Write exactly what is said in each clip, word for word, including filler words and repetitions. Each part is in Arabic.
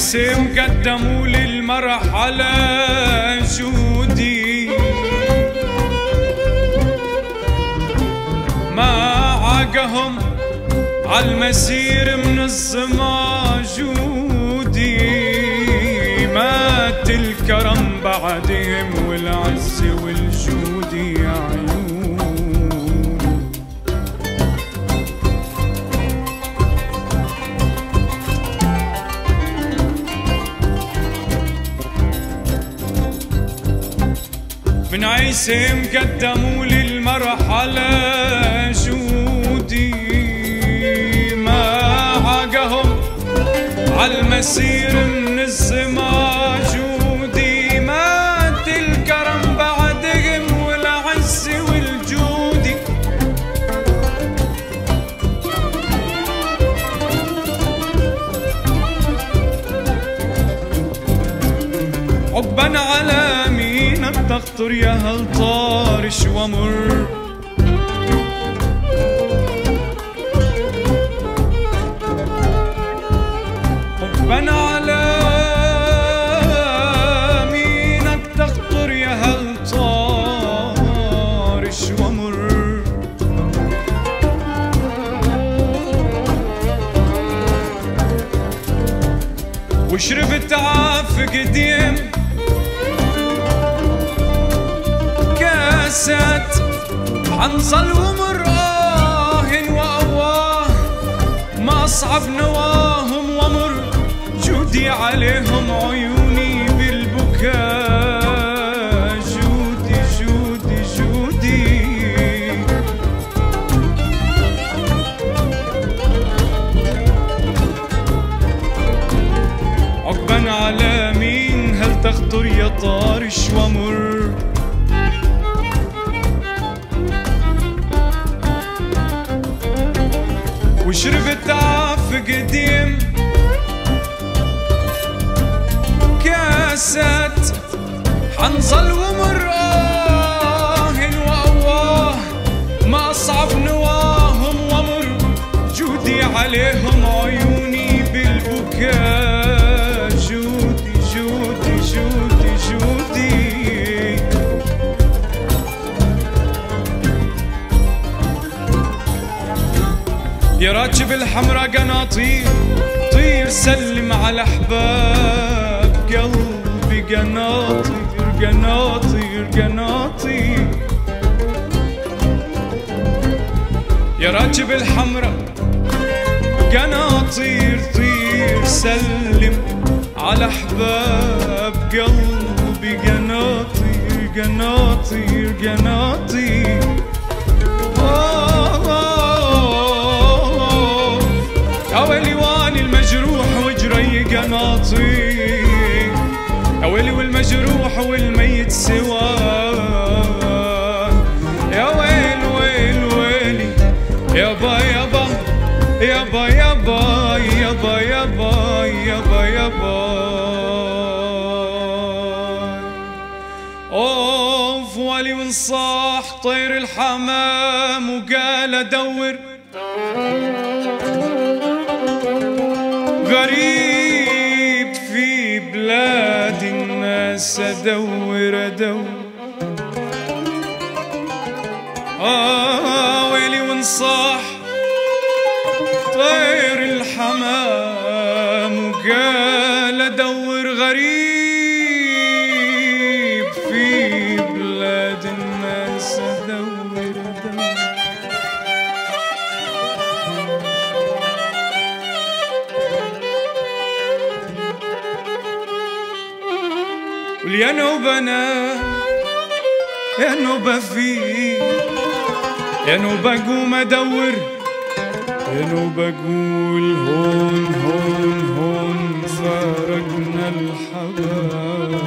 وسام قدموا للمرحلة جودي ما عاقهم عالمسير من الظما جودي مات الكرم بعدهم والعز والجود يا عيون. من عيسام قدموا للمرحلة جودي ما عاقهم عالمسير من الظما جودي مات الكرم بعدهم والعز والجودي حبا على مينك تخطر يا هالطارش ومر حبا على مينك تخطر يا هالطارش ومر وشربت عافق ديم كاسات حنظل ومراه وقواه ما أصعب نواهم ومر جودي عليهم عيوني بالبكاء جودي جودي جودي عقبا على مين هل تخطر يا طارش ومر وشربت عافق ديم كاسات حنظل ومراه وقواه ما أصعب نواهم ومر جودي عليهم عيوني بالبكاء جودي جودي جودي جودي يا راكب الحمرا قناطير طير سلم على أحباب قلبي قناطير قناطير قناطير يا راكب الحمرا قناطير طير سلم على أحباب قلبي قناطير قناطير قناطير يا ويلي المجروح وجري قناطير يا ويلي والمجروح والميت سوا يا ويل ويل ويلي يابا يابا يابا يابا يابا يابا يابا يابا اوف ولي وانصاح طير الحمام وقال ادور غريب في بلاد الناس ادور ادور اه ويلي وانصاح طير الحمام وقال ادور غريب في بلاد الناس ادور ادور يا نوبنا يا نوبة في يا نوبة قوم ادور يا نوبة اقول هون هون هون فارقنا الحباب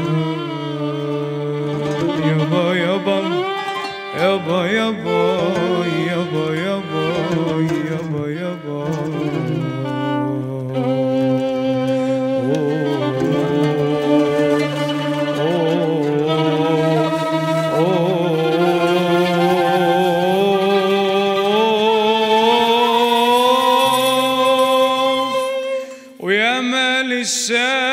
يابا يابا يابا يابا يابا يابا يابا يابا ويا مال الشام.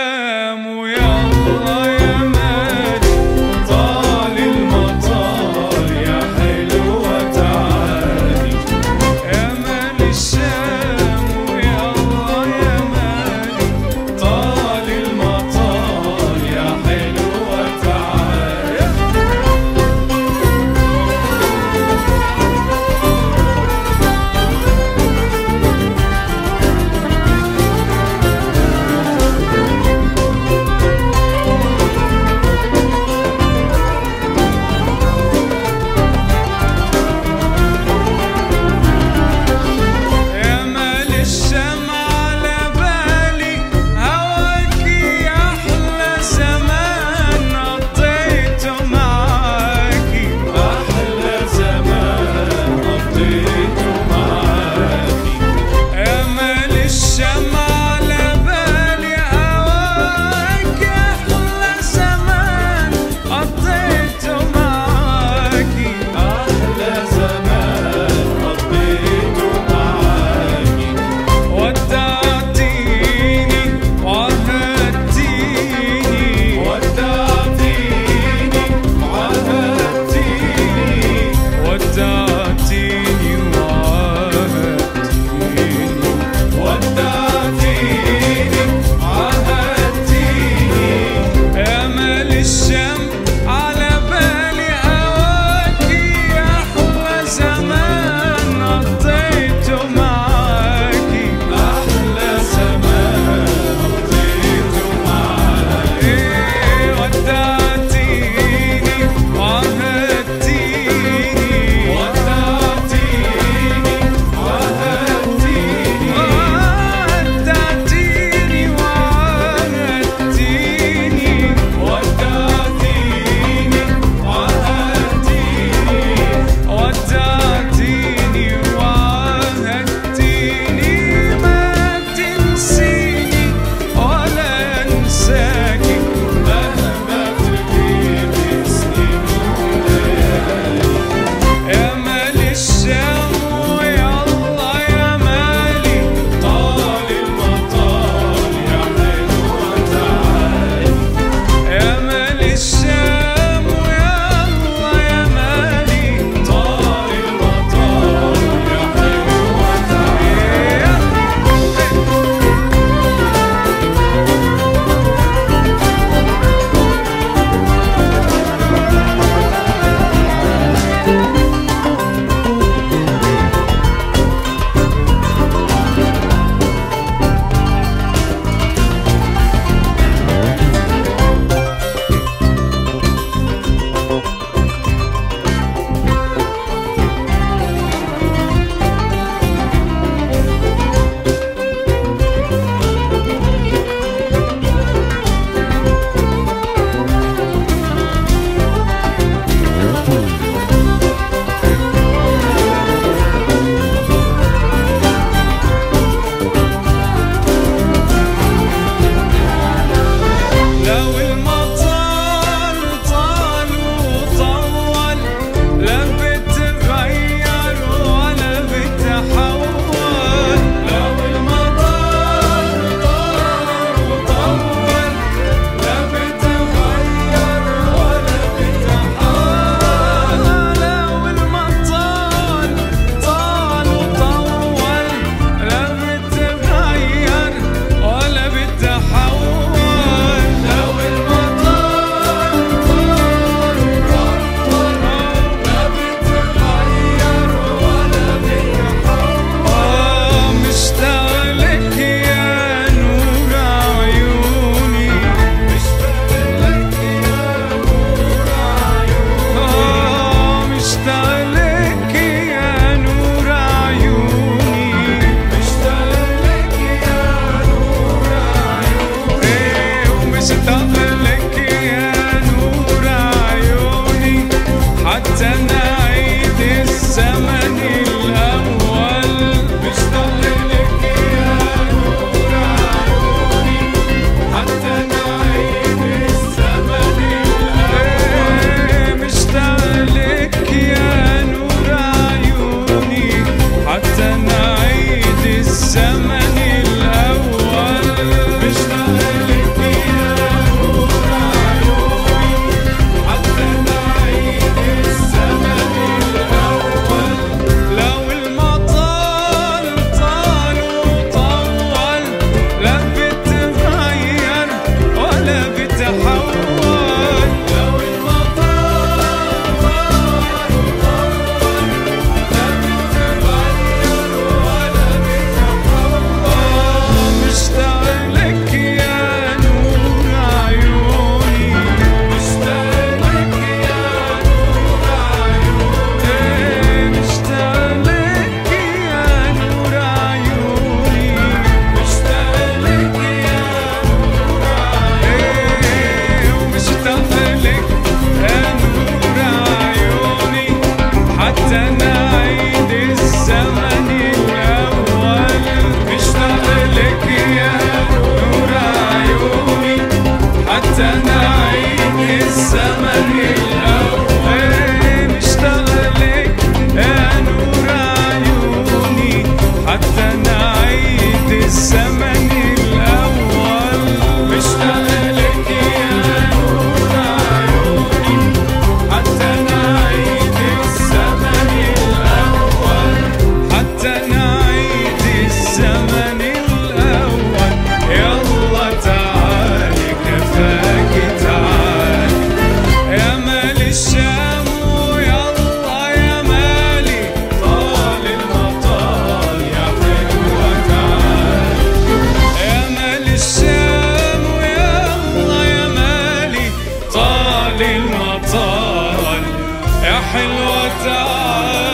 حلوة.